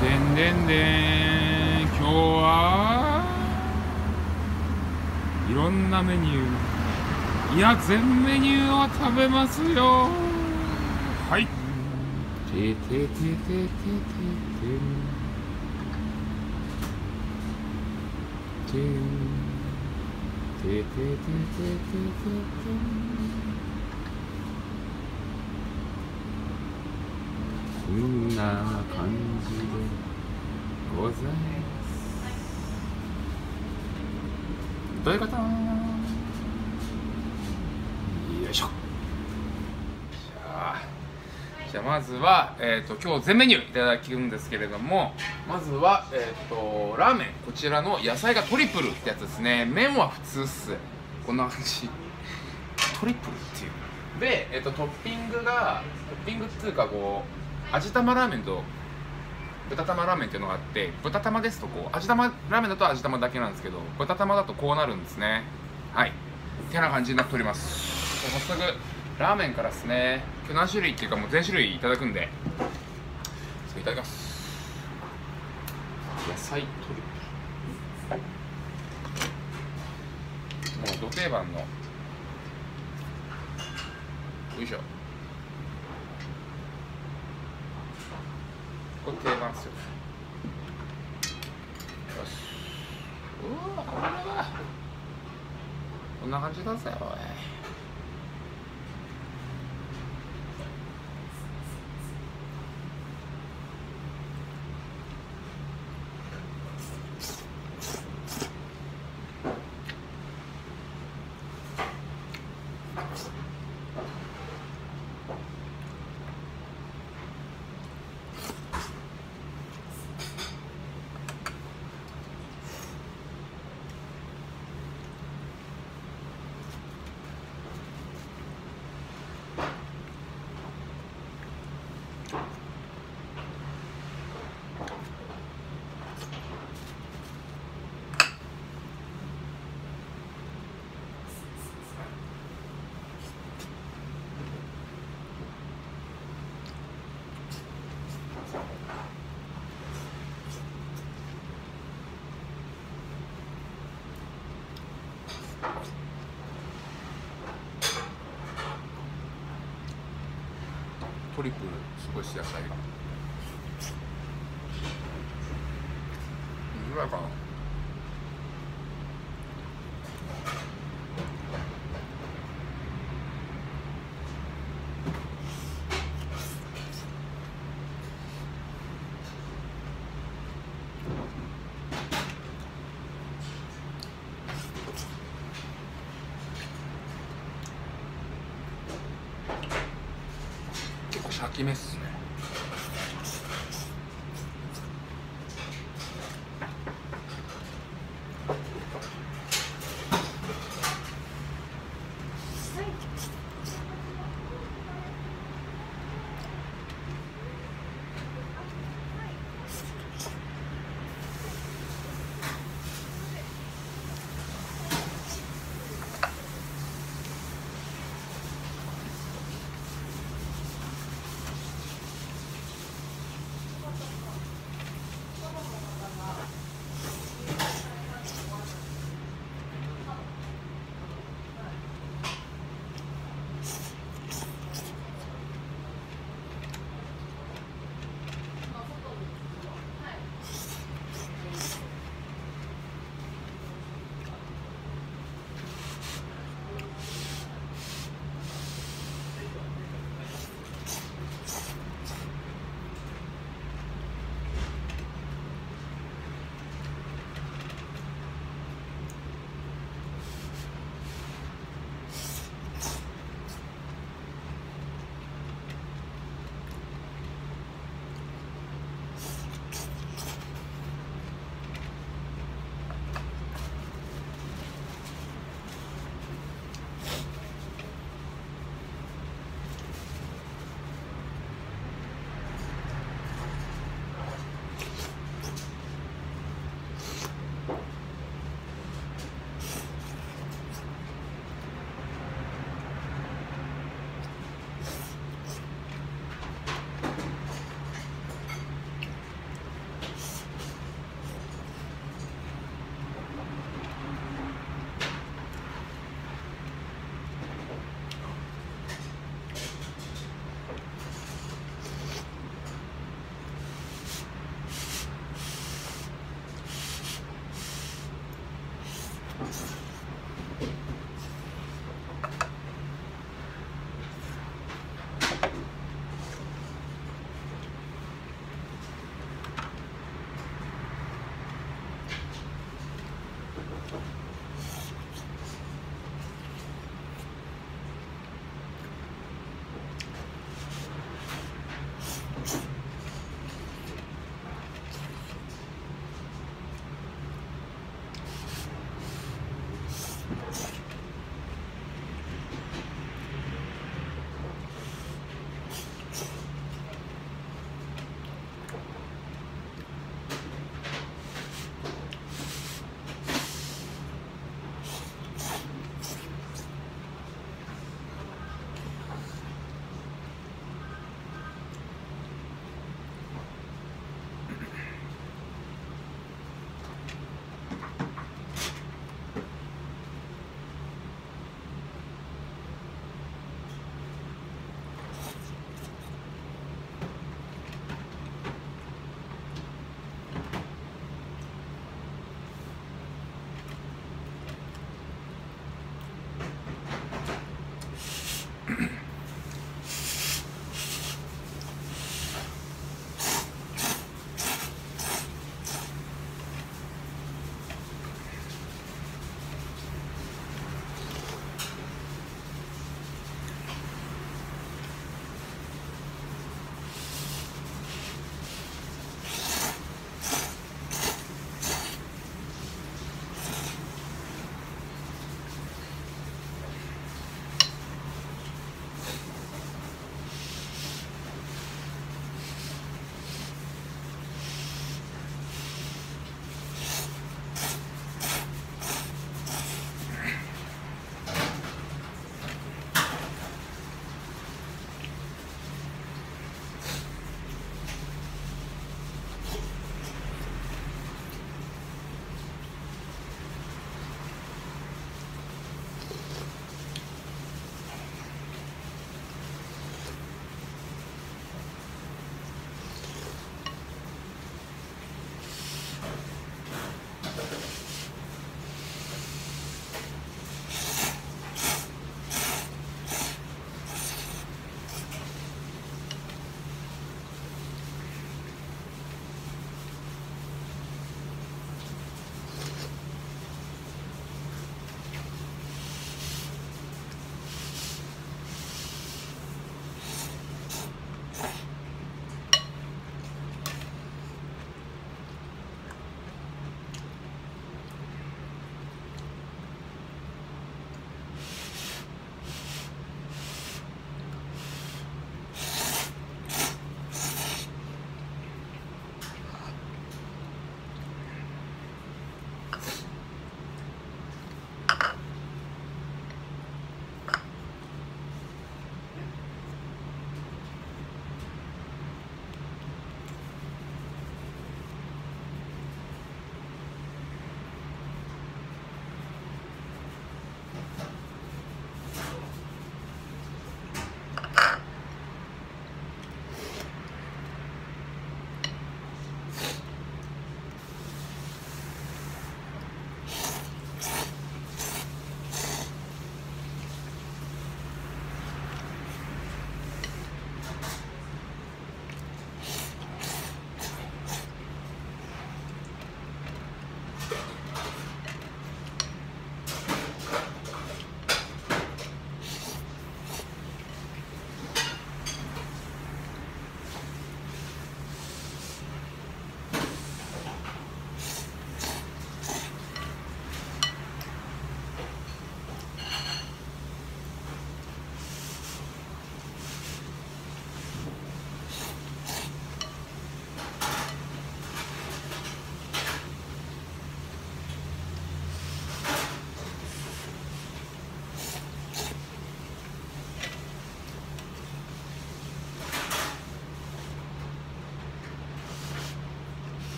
でんでんでん、今日はいろんなメニュー、いや全メニューを食べますよ。はい、ててててててててててててて、こんな感じでございます。どういう方、よいしょ。じゃあまずは、今日全メニューいただくんですけれども、まずは、ラーメン、こちらの野菜がトリプルってやつですね。麺は普通っす、こんな感じ、トリプルっていうで、トッピングっていうか、こう味玉ラーメンと豚玉ラーメンっていうのがあって、豚玉ですとこう味玉ラーメンだと味玉だけなんですけど、豚玉だとこうなるんですね。はい、てな感じになっております。早速ラーメンからですね。今日何種類っていうか、もう全種類いただくんで、いただきます。野菜トリプル、もうど定番の、よいしょ、これ定番っすよ。よし、うわ、こんな感じだぜ。おい、トリプル少し野菜がぐらいかな。シャキめっすね。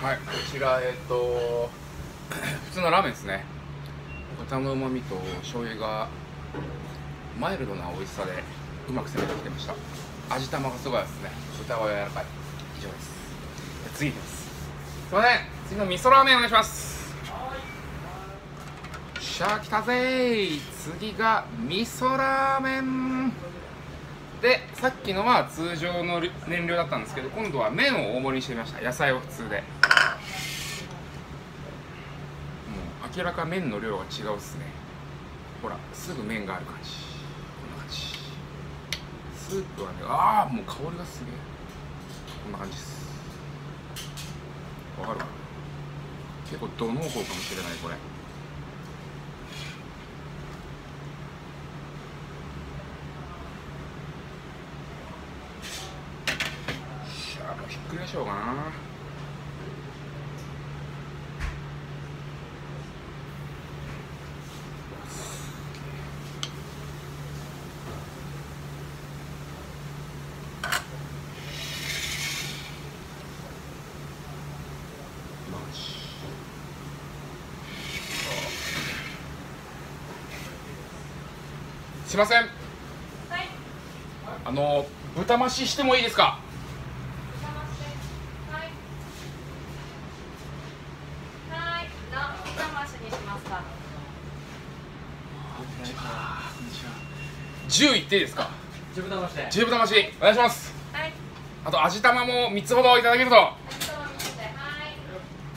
はい、こちら普通のラーメンですね。豚の旨味と醤油がマイルドな美味しさでうまく攻めてきてました。味玉がすごいですね。豚は柔らかい。以上です。次いきます。すいません、次の味噌ラーメンお願いします。しゃあ来たぜー。次が味噌ラーメンで、さっきのは通常の燃料だったんですけど、今度は麺を大盛りにしてみました。野菜を普通で。明らか麺の量が違うっすね。ほら、すぐ麺がある感じ。こんな感じ。スープはね、ああ、もう香りがすげえ。こんな感じです。わかるかな？結構ド濃厚かもしれない、これ。じゃあ、もうひっくり返しようかな。すいません、はい、豚増ししてもいいですか？豚増しです。はい。はい。何豚増しにしますか？こんにちは。こんにちは。10いっていいですか？10豚増しで。10豚増しお願いします。はい。あと味玉も3つほどいただけると。味玉3つで。はい。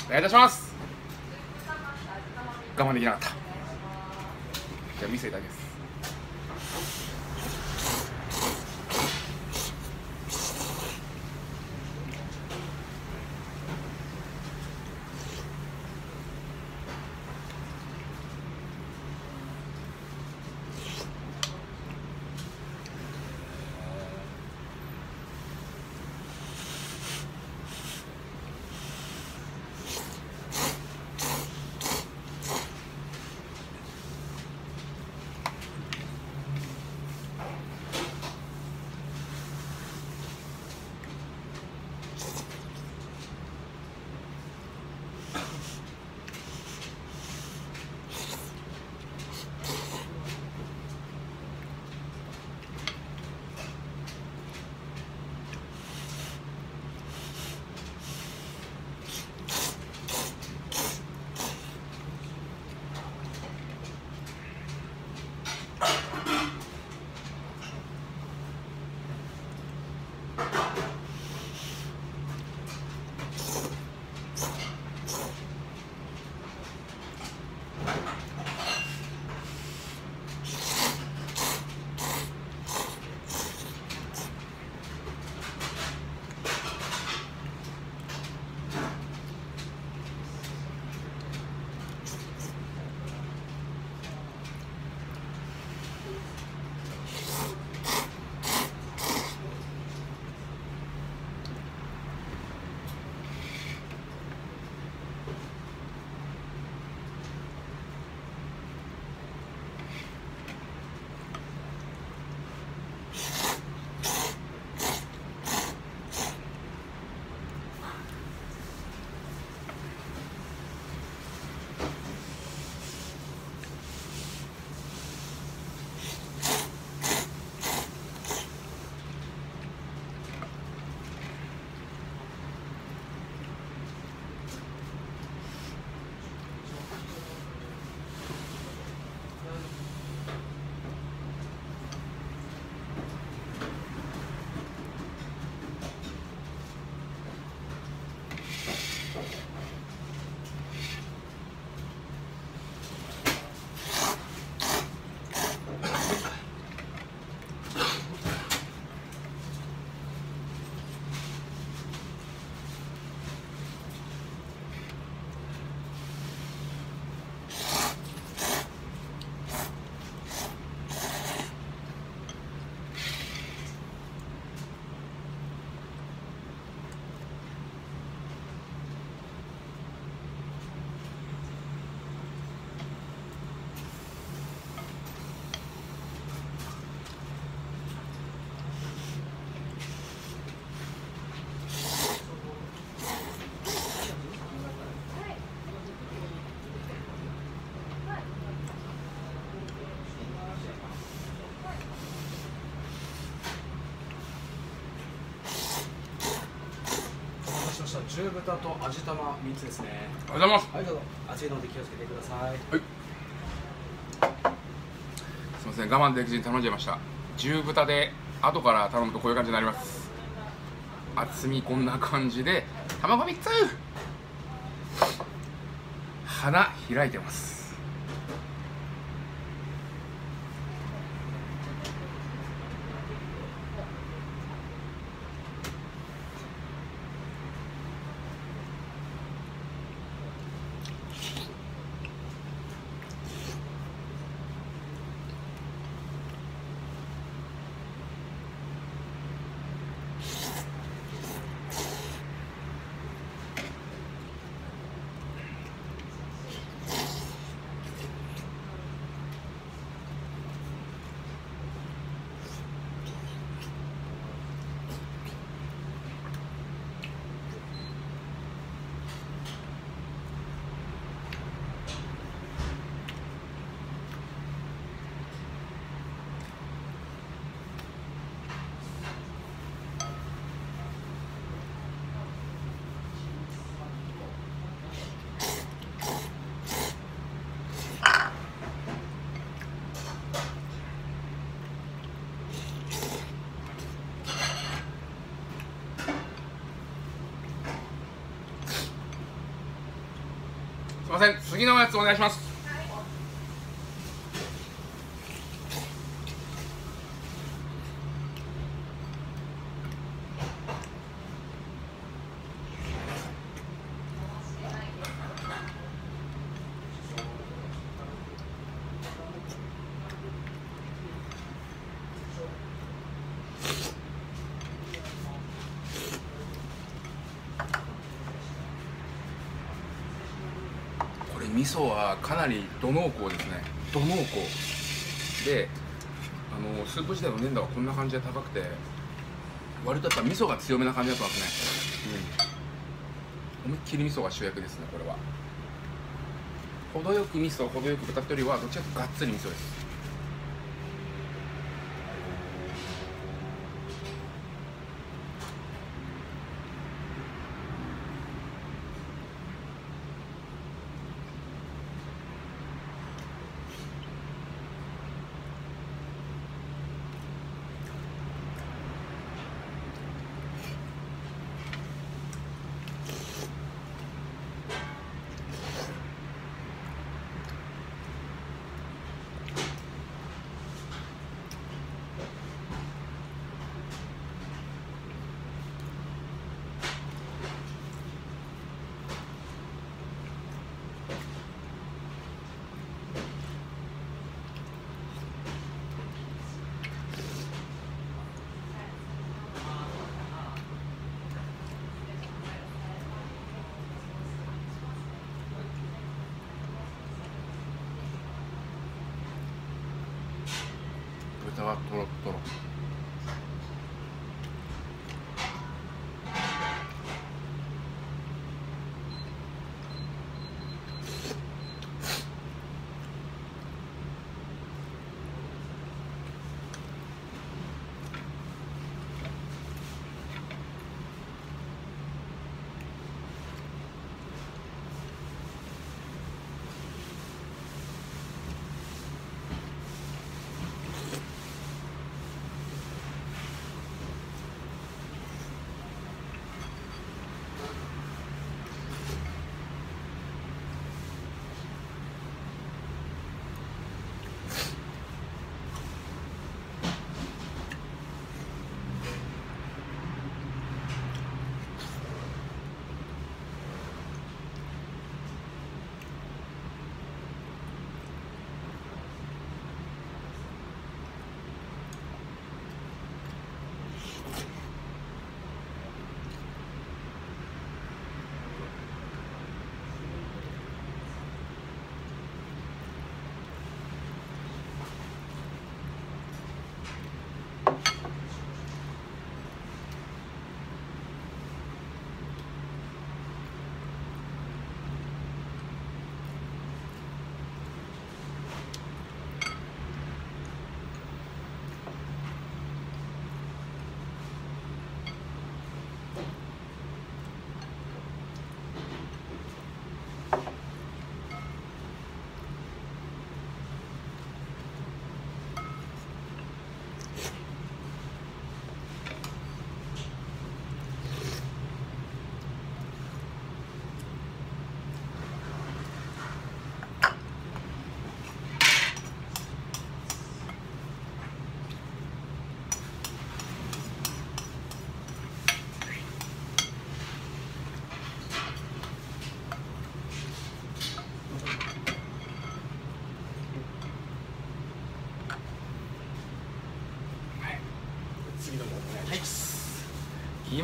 お願いいたします。我慢できなかった。じゃあ見せいただきます。した中豚と味玉3つですね。ありがとうございます。はい、どうぞ熱いので気をつけてください。はい。すみません、我慢できずに頼んじゃいました。中豚で後から頼むとこういう感じになります。厚みこんな感じで卵3つ。花開いてます。すみません、次のおやつお願いします。味噌はかなりど濃厚ですね。ど濃厚で、スープ自体の粘度がこんな感じで高くて、割とやっぱ味噌が強めな感じだったんですね。思いっきり味噌が主役ですね。これは程よく味噌、程よく豚とりはどっちかというとがっつり味噌です。トロトロ。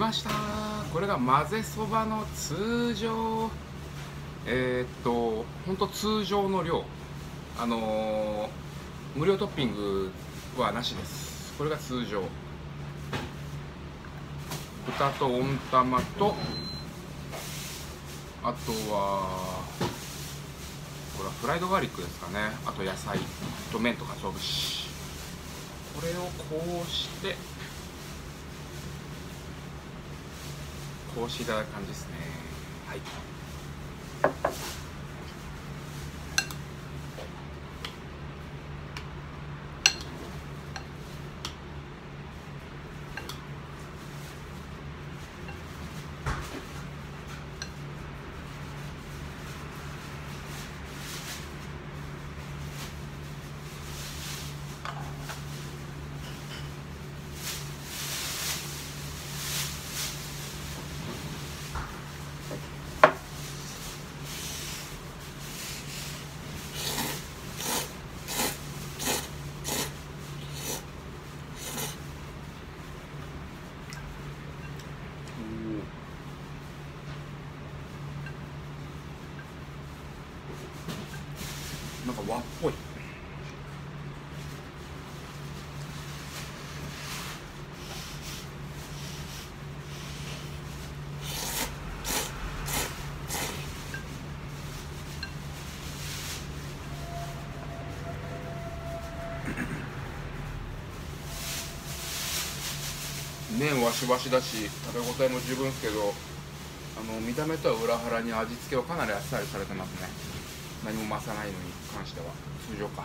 ました。これが混ぜそばの通常、ほんと通常の量、無料トッピングはなしです。これが通常。豚と温玉と、あとはこれはフライドガーリックですかね。あと野菜と麺とか鰹節。これをこうしていただく感じですね。はい、なんか和っぽい。麺わしわしだし食べ応えも十分ですけど、見た目とは裏腹に味付けはかなりあっさりされてますね。何も増さないのに関しては通常か。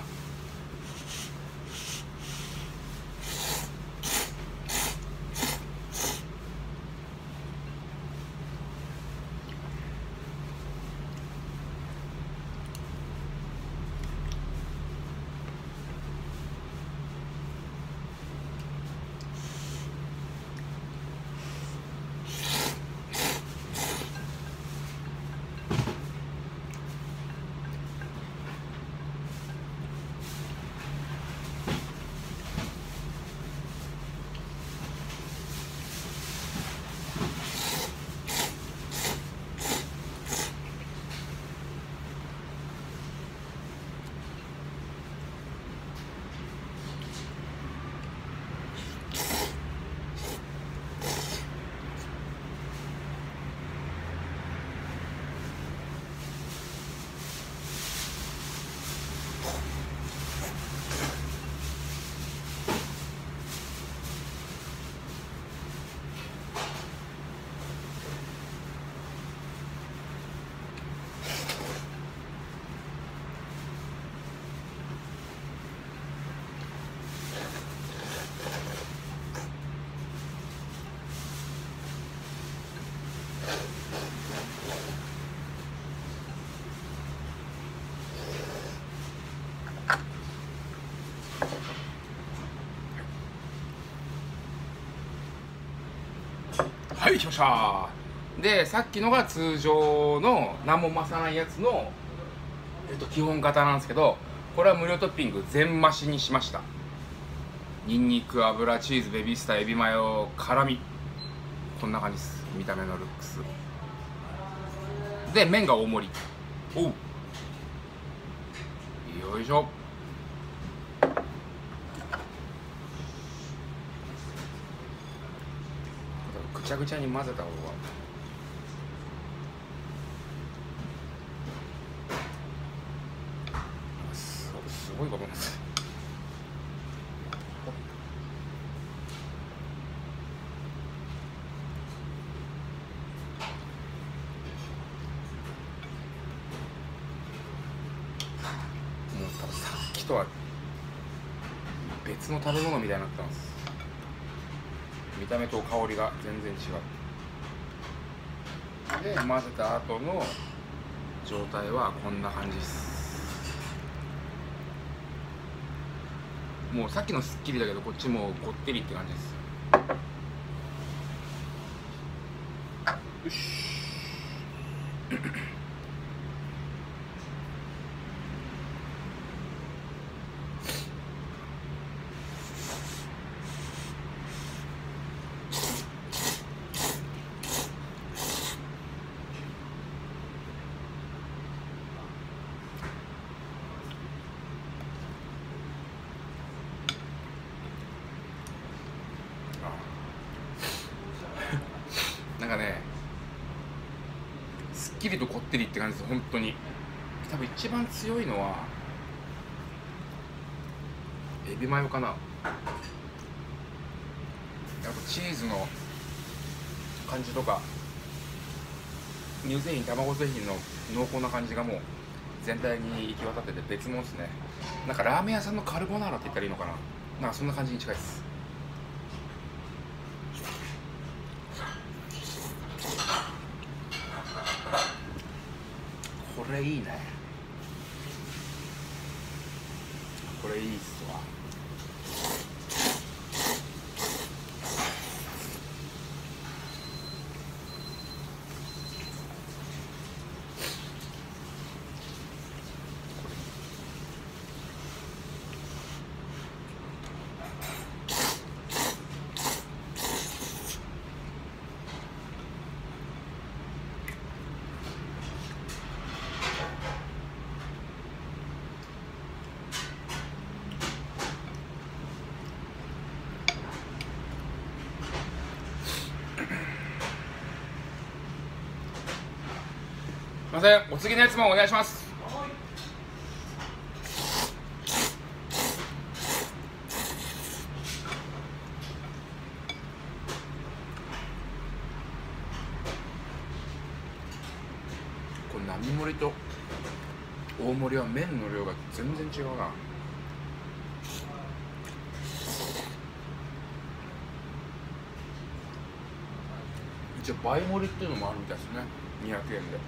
はい、しました。で、さっきのが通常の何も増さないやつの、基本型なんですけど、これは無料トッピング全増しにしました。ニンニク、油、チーズ、ベビースター、エビマヨ、辛み、こんな感じです。見た目のルックスで、麺が大盛り。おう、よいしょ。ぐちゃぐちゃに混ぜた方が。すごいことです。もう多分さっきとは別の食べ物みたいになってます。見た目と香りが全然違う。で、混ぜた後の状態はこんな感じです。もうさっきのすっきりだけど、こっちもこってりって感じです。よし。きりとこってりって感じです。本当に多分一番強いのはエビマヨかな。あとチーズの感じとか乳製品、卵製品の濃厚な感じがもう全体に行き渡ってて別物ですね。なんかラーメン屋さんのカルボナーラって言ったらいいのかな、なんかそんな感じに近いです。これいいね、これいいっすわ。すみません、お次のやつもお願いします。この並盛りと大盛りは麺の量が全然違うな。一応倍盛りっていうのもあるみたいですね。200円で。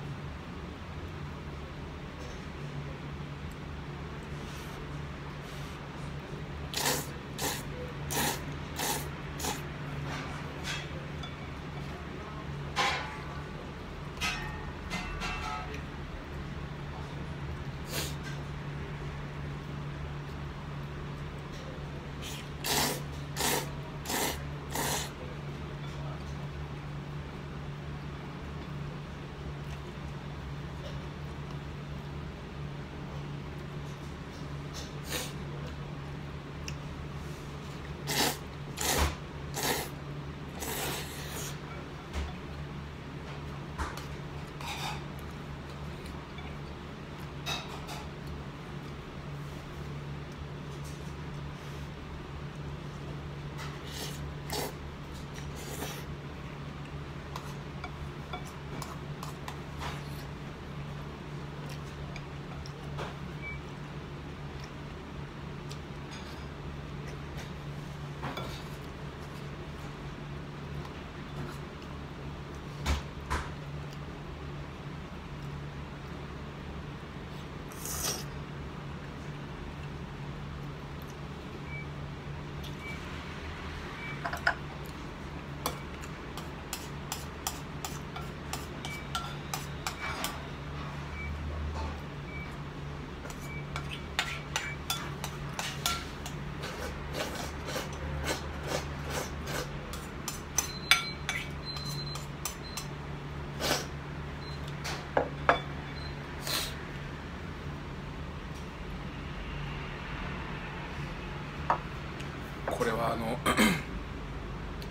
これは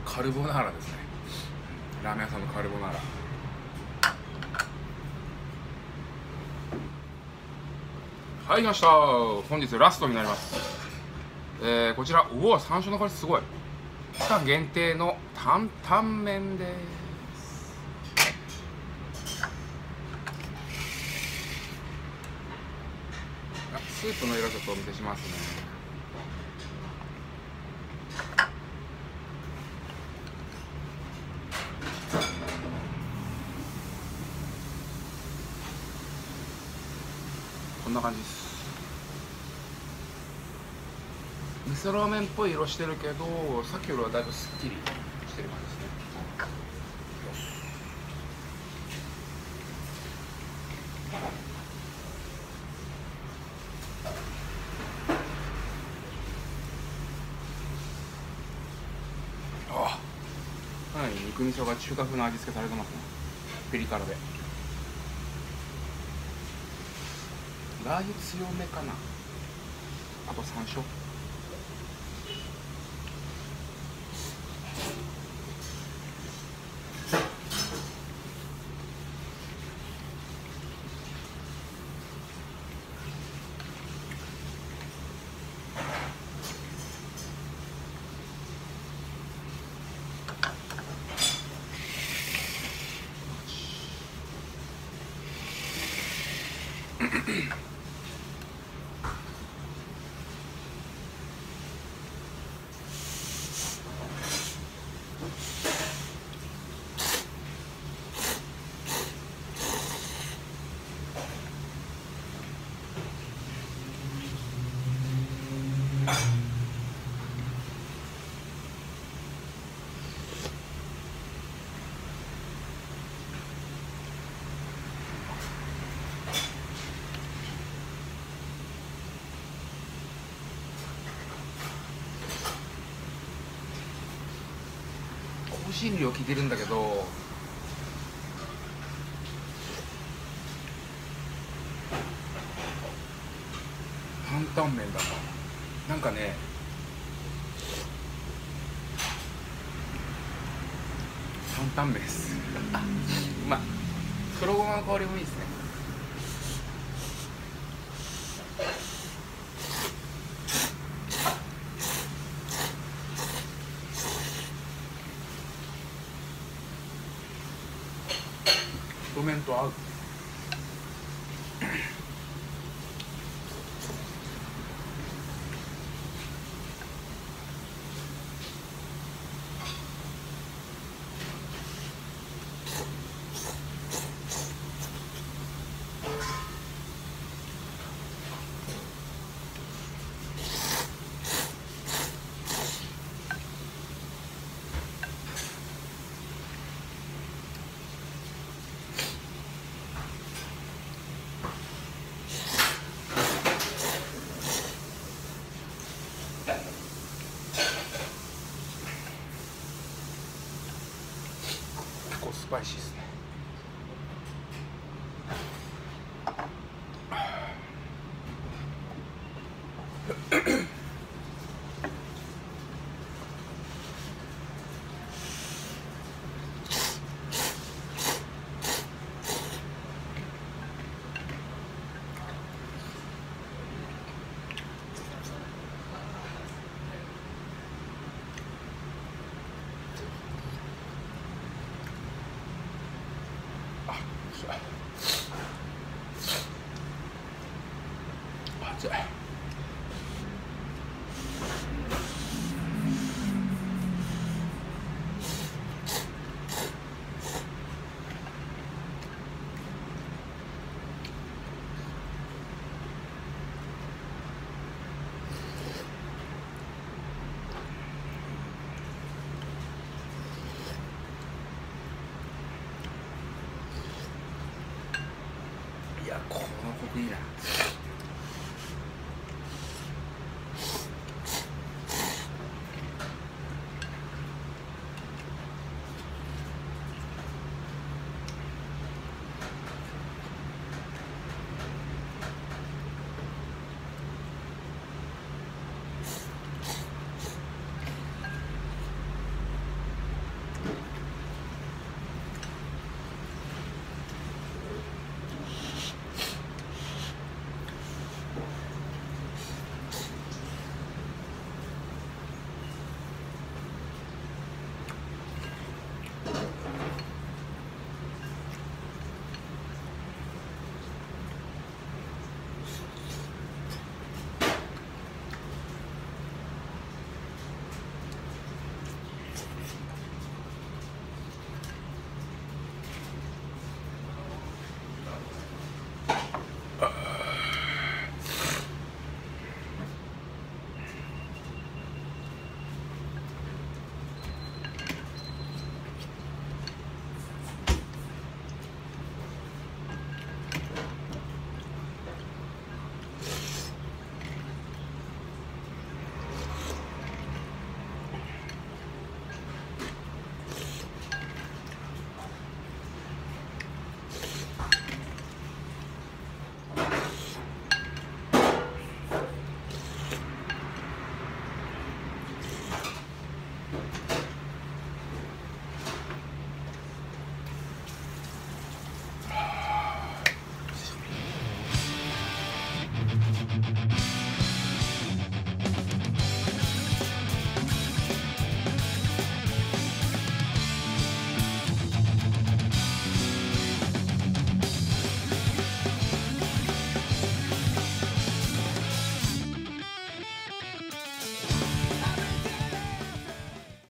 カルボナーラですね。ラーメン屋さんのカルボナーラ。はい、来ました。本日ラストになります。こちら、うわ、山椒の香りすごい。期間限定の担々麺です。スープの色ちょっとお見せしますね。こんな感じです。味噌ラーメンっぽい色してるけど、さっきよりはだいぶすっきりしてる感じですね。ああ、かなり肉味噌が中華風の味付けされてますね。ピリ辛でラー油強めかな。あと山椒。香辛料効いてるんだけど、担々麺だな。なんかね、担々麺です。まあ、黒ごまの香りもいいですね。太麺と合う。スパイシーですね。熱い。いや、このコクいいな。